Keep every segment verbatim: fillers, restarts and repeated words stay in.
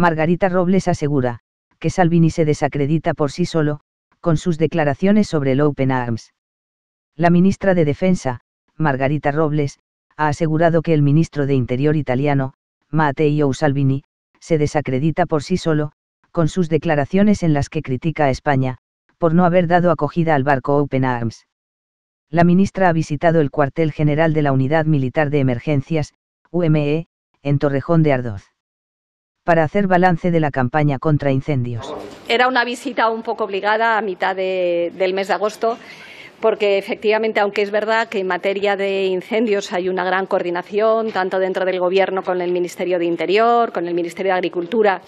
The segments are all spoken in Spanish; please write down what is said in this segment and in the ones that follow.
Margarita Robles asegura que Salvini se desacredita por sí solo, con sus declaraciones sobre el Open Arms. La ministra de Defensa, Margarita Robles, ha asegurado que el ministro de Interior italiano, Matteo Salvini, se desacredita por sí solo, con sus declaraciones en las que critica a España, por no haber dado acogida al barco Open Arms. La ministra ha visitado el cuartel general de la Unidad Militar de Emergencias, U M E, en Torrejón de Ardoz, para hacer balance de la campaña contra incendios. Era una visita un poco obligada a mitad de, del mes de agosto, porque efectivamente, aunque es verdad que en materia de incendios hay una gran coordinación, tanto dentro del Gobierno con el Ministerio de Interior, con el Ministerio de Agricultura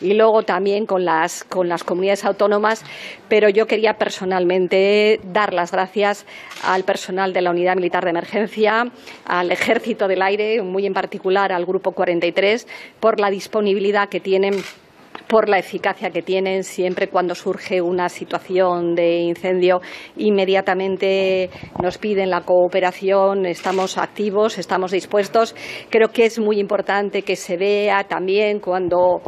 y luego también con las, con las comunidades autónomas, pero yo quería personalmente dar las gracias al personal de la Unidad Militar de Emergencia, al Ejército del Aire, muy en particular al Grupo cuarenta y tres, por la disponibilidad que tienen, por la eficacia que tienen siempre cuando surge una situación de incendio. Inmediatamente nos piden la cooperación, estamos activos, estamos dispuestos. Creo que es muy importante que se vea también cuando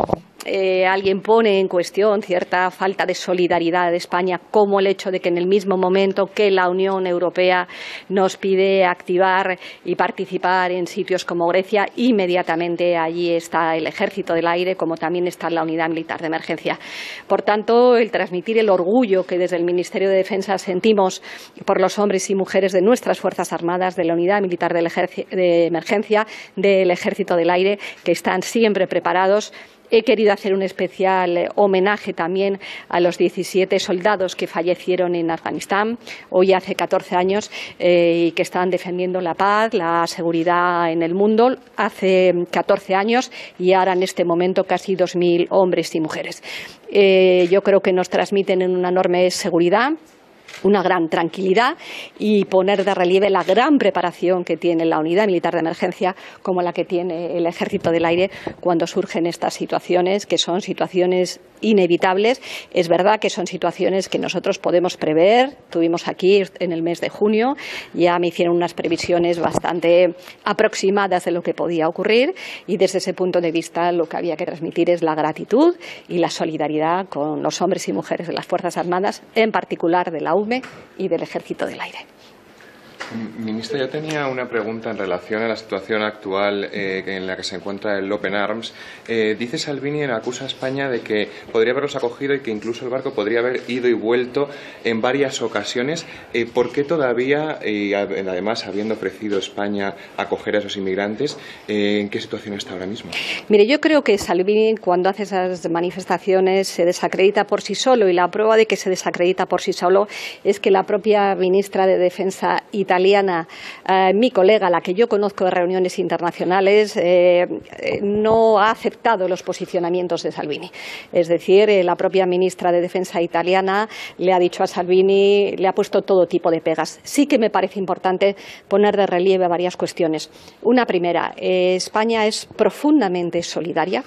Eh, alguien pone en cuestión cierta falta de solidaridad de España, como el hecho de que en el mismo momento que la Unión Europea nos pide activar y participar en sitios como Grecia, inmediatamente allí está el Ejército del Aire, como también está la Unidad Militar de Emergencia. Por tanto, el transmitir el orgullo que desde el Ministerio de Defensa sentimos por los hombres y mujeres de nuestras Fuerzas Armadas, de la Unidad Militar de Emergencia, del Ejército del Aire, que están siempre preparados. He querido hacer un especial homenaje también a los diecisiete soldados que fallecieron en Afganistán, hoy hace catorce años, eh, y que están defendiendo la paz, la seguridad en el mundo, hace catorce años, y ahora en este momento casi dos mil hombres y mujeres. Eh, yo creo que nos transmiten una enorme seguridad, una gran tranquilidad, y poner de relieve la gran preparación que tiene la Unidad Militar de Emergencia, como la que tiene el Ejército del Aire, cuando surgen estas situaciones, que son situaciones inevitables. Es verdad que son situaciones que nosotros podemos prever. Tuvimos aquí en el mes de junio, ya me hicieron unas previsiones bastante aproximadas de lo que podía ocurrir, y desde ese punto de vista lo que había que transmitir es la gratitud y la solidaridad con los hombres y mujeres de las Fuerzas Armadas, en particular de la U M E y del Ejército del Aire. Ministra, yo tenía una pregunta en relación a la situación actual eh, en la que se encuentra el Open Arms. Eh, dice Salvini, acusa a España de que podría haberlos acogido y que incluso el barco podría haber ido y vuelto en varias ocasiones. Eh, ¿Por qué todavía, y además habiendo ofrecido España acoger a esos inmigrantes, eh, en qué situación está ahora mismo? Mire, yo creo que Salvini, cuando hace esas manifestaciones, se desacredita por sí solo, y la prueba de que se desacredita por sí solo es que la propia ministra de Defensa italiana, Italiana, eh, mi colega, la que yo conozco de reuniones internacionales, eh, no ha aceptado los posicionamientos de Salvini. Es decir, eh, la propia ministra de Defensa italiana le ha dicho a Salvini, le ha puesto todo tipo de pegas. Sí que me parece importante poner de relieve varias cuestiones. Una primera, eh, España es profundamente solidaria.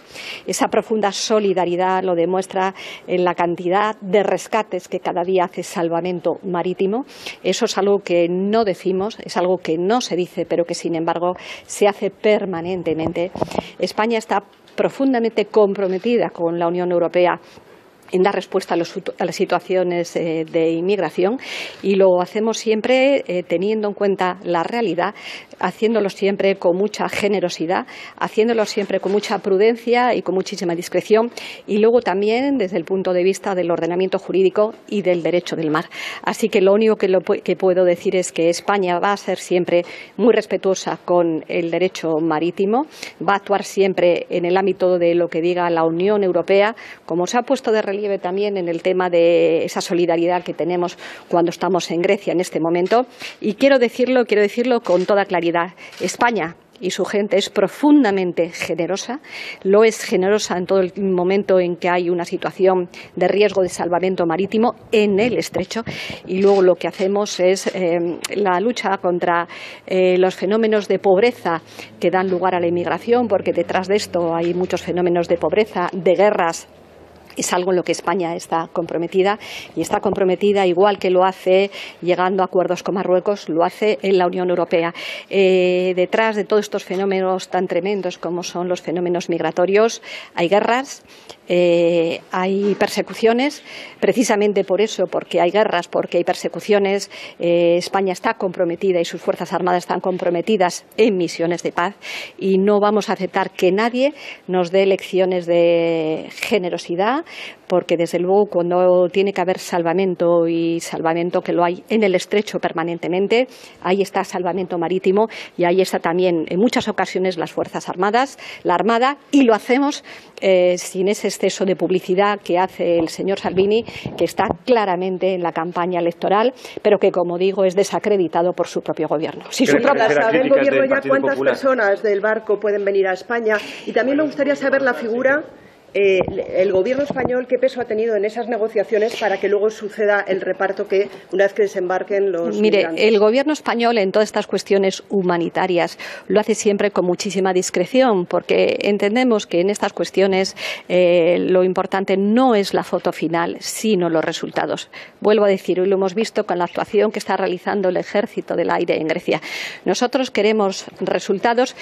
Esa profunda solidaridad lo demuestra en la cantidad de rescates que cada día hace Salvamento Marítimo. Eso es algo que no defendemos. Es algo que no se dice, pero que sin embargo se hace permanentemente. España está profundamente comprometida con la Unión Europea en dar respuesta a, los, a las situaciones eh, de inmigración, y lo hacemos siempre eh, teniendo en cuenta la realidad, haciéndolo siempre con mucha generosidad, haciéndolo siempre con mucha prudencia y con muchísima discreción, y luego también desde el punto de vista del ordenamiento jurídico y del derecho del mar. Así que lo único que, lo, que puedo decir es que España va a ser siempre muy respetuosa con el derecho marítimo, va a actuar siempre en el ámbito de lo que diga la Unión Europea, como se ha puesto de relieve también en el tema de esa solidaridad que tenemos cuando estamos en Grecia en este momento. Y quiero decirlo, quiero decirlo con toda claridad, España y su gente es profundamente generosa, lo es generosa en todo el momento en que hay una situación de riesgo de salvamento marítimo en el estrecho, y luego lo que hacemos es eh, la lucha contra eh, los fenómenos de pobreza que dan lugar a la inmigración, porque detrás de esto hay muchos fenómenos de pobreza, de guerras, Es algo en lo que España está comprometida y está comprometida igual que lo hace llegando a acuerdos con Marruecos, lo hace en la Unión Europea. Eh, detrás de todos estos fenómenos tan tremendos como son los fenómenos migratorios hay guerras, eh, hay persecuciones. Precisamente por eso, porque hay guerras, porque hay persecuciones, eh, España está comprometida y sus Fuerzas Armadas están comprometidas en misiones de paz y no vamos a aceptar que nadie nos dé lecciones de generosidad, porque desde luego cuando tiene que haber salvamento, y salvamento que lo hay en el estrecho permanentemente, ahí está salvamento marítimo y ahí está también en muchas ocasiones las Fuerzas Armadas, la Armada, y lo hacemos eh, sin ese exceso de publicidad que hace el señor Salvini, que está claramente en la campaña electoral, pero que, como digo, es desacreditado por su propio gobierno. Si su propio sabe el gobierno ya cuántas Popular. personas del barco pueden venir a España, y también me gustaría saber la figura... Eh, el gobierno español, ¿qué peso ha tenido en esas negociaciones para que luego suceda el reparto que una vez que desembarquen los Mire, migrantes? El gobierno español en todas estas cuestiones humanitarias lo hace siempre con muchísima discreción, porque entendemos que en estas cuestiones eh, lo importante no es la foto final, sino los resultados. Vuelvo a decir, hoy lo hemos visto con la actuación que está realizando el Ejército del Aire en Grecia. Nosotros queremos resultados,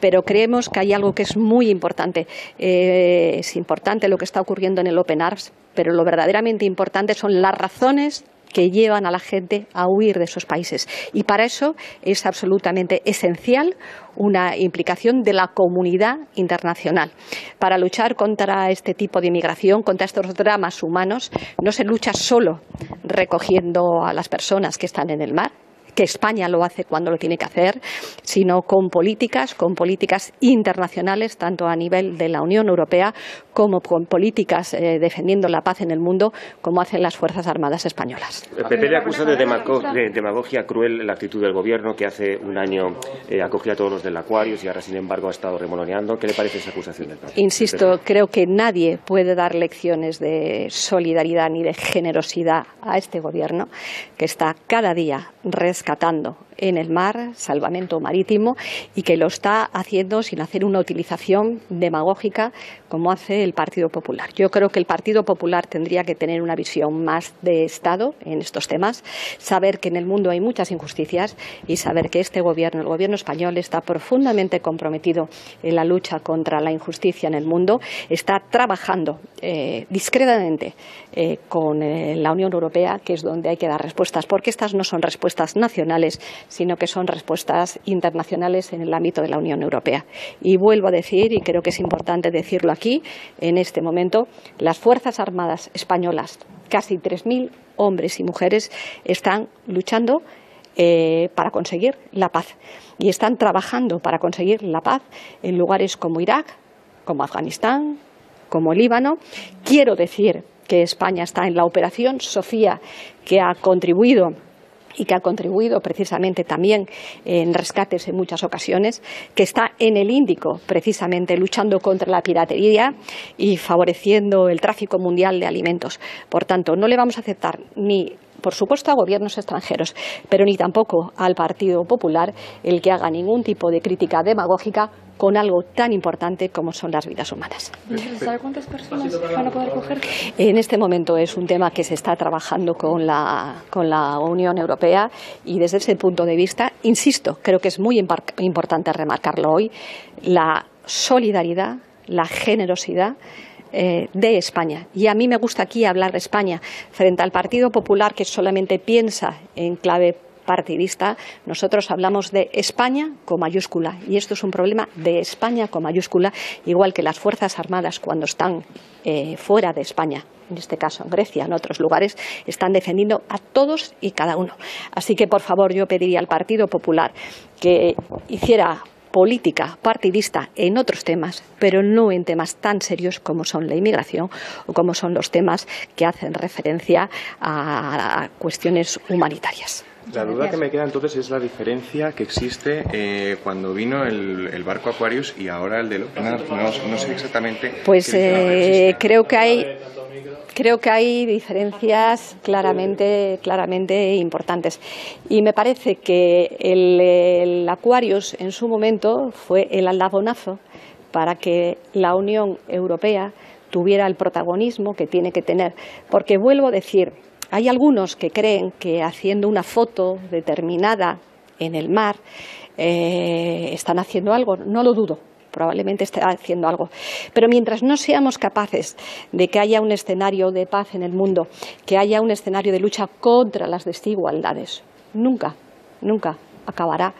pero creemos que hay algo que es muy importante. Eh, es importante lo que está ocurriendo en el Open Arms, pero lo verdaderamente importante son las razones que llevan a la gente a huir de esos países. Y para eso es absolutamente esencial una implicación de la comunidad internacional. Para luchar contra este tipo de inmigración, contra estos dramas humanos, no se lucha solo recogiendo a las personas que están en el mar, que España lo hace cuando lo tiene que hacer, sino con políticas, con políticas internacionales, tanto a nivel de la Unión Europea como con políticas eh, defendiendo la paz en el mundo, como hacen las Fuerzas Armadas españolas. El P P le acusa de demagogia cruel la actitud del Gobierno, que hace un año eh, acogía a todos los del Aquarius y ahora, sin embargo, ha estado remoloneando. ¿Qué le parece esa acusación? Insisto, creo que nadie puede dar lecciones de solidaridad ni de generosidad a este Gobierno, que está cada día rescatando rescatando en el mar, salvamento marítimo, y que lo está haciendo sin hacer una utilización demagógica como hace el Partido Popular. Yo creo que el Partido Popular tendría que tener una visión más de Estado en estos temas, saber que en el mundo hay muchas injusticias y saber que este gobierno, el gobierno español, está profundamente comprometido en la lucha contra la injusticia en el mundo, está trabajando eh, discretamente eh, con eh, la Unión Europea, que es donde hay que dar respuestas, porque estas no son respuestas nacionales, sino que son respuestas internacionales en el ámbito de la Unión Europea. Y vuelvo a decir, y creo que es importante decirlo aquí, en este momento, las Fuerzas Armadas españolas, casi tres mil hombres y mujeres, están luchando eh, para conseguir la paz. Y están trabajando para conseguir la paz en lugares como Irak, como Afganistán, como Líbano. Quiero decir que España está en la operación Sofía, que ha contribuido y que ha contribuido precisamente también en rescates en muchas ocasiones, que está en el Índico precisamente luchando contra la piratería y favoreciendo el tráfico mundial de alimentos. Por tanto, no le vamos a aceptar ni, por supuesto, a gobiernos extranjeros, pero ni tampoco al Partido Popular el que haga ningún tipo de crítica demagógica con algo tan importante como son las vidas humanas. ¿Sabe cuántas personas van a poder coger? En este momento es un tema que se está trabajando con la, con la Unión Europea, y desde ese punto de vista, insisto, creo que es muy importante remarcarlo hoy, la solidaridad, la generosidad de España. Y a mí me gusta aquí hablar de España frente al Partido Popular, que solamente piensa en clave partidista. Nosotros hablamos de España con mayúscula, y esto es un problema de España con mayúscula, igual que las Fuerzas Armadas cuando están eh, fuera de España, en este caso en Grecia, en otros lugares, están defendiendo a todos y cada uno. Así que, por favor, yo pediría al Partido Popular que hiciera política partidista en otros temas, pero no en temas tan serios como son la inmigración o como son los temas que hacen referencia a cuestiones humanitarias. La duda que me queda entonces es la diferencia que existe eh, cuando vino el, el barco Aquarius y ahora el de los... No, no, no sé exactamente... Pues eh, creo que hay... Creo que hay diferencias claramente, claramente importantes. Y me parece que el, el Aquarius en su momento fue el aldabonazo para que la Unión Europea tuviera el protagonismo que tiene que tener. Porque vuelvo a decir, hay algunos que creen que haciendo una foto determinada en el mar eh, están haciendo algo. No lo dudo, probablemente esté haciendo algo. Pero mientras no seamos capaces de que haya un escenario de paz en el mundo, que haya un escenario de lucha contra las desigualdades, nunca, nunca acabará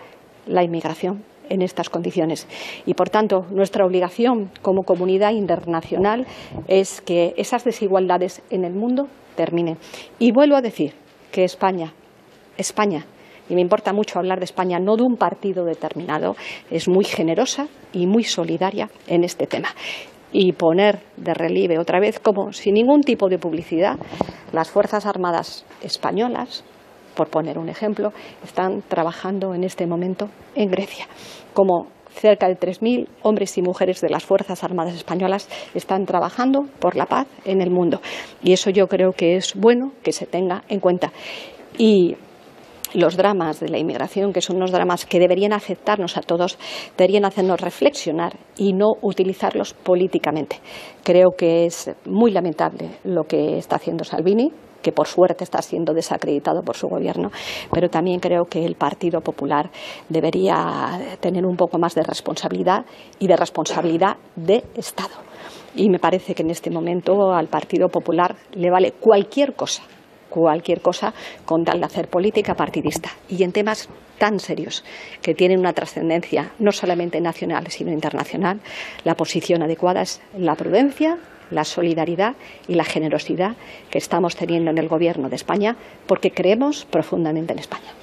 la inmigración en estas condiciones. Y por tanto, nuestra obligación como comunidad internacional es que esas desigualdades en el mundo terminen. Y vuelvo a decir que España, España, y me importa mucho hablar de España, no de un partido determinado, es muy generosa y muy solidaria en este tema. Y poner de relieve otra vez como sin ningún tipo de publicidad las Fuerzas Armadas españolas, por poner un ejemplo, están trabajando en este momento en Grecia, como cerca de tres mil hombres y mujeres de las Fuerzas Armadas Españolas están trabajando por la paz en el mundo. Y eso yo creo que es bueno que se tenga en cuenta. Y los dramas de la inmigración, que son unos dramas que deberían afectarnos a todos, deberían hacernos reflexionar y no utilizarlos políticamente. Creo que es muy lamentable lo que está haciendo Salvini, que por suerte está siendo desacreditado por su gobierno, pero también creo que el Partido Popular debería tener un poco más de responsabilidad y de responsabilidad de Estado. Y me parece que en este momento al Partido Popular le vale cualquier cosa, cualquier cosa con tal de hacer política partidista. Y en temas tan serios que tienen una trascendencia no solamente nacional sino internacional, la posición adecuada es la prudencia, la solidaridad y la generosidad que estamos teniendo en el Gobierno de España, porque creemos profundamente en España.